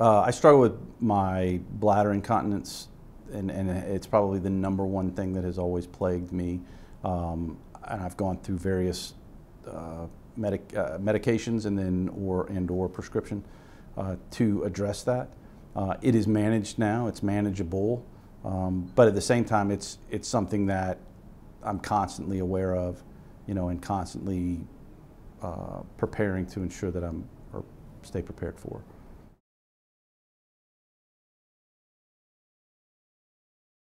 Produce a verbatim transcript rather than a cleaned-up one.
Uh, I struggle with my bladder incontinence, and, and it's probably the number one thing that has always plagued me. Um, and I've gone through various uh, medic uh, medications and then or and or prescription uh, to address that. Uh, it is managed now; it's manageable, um, but at the same time, it's it's something that I'm constantly aware of, you know, and constantly uh, preparing to ensure that I'm or stay prepared for.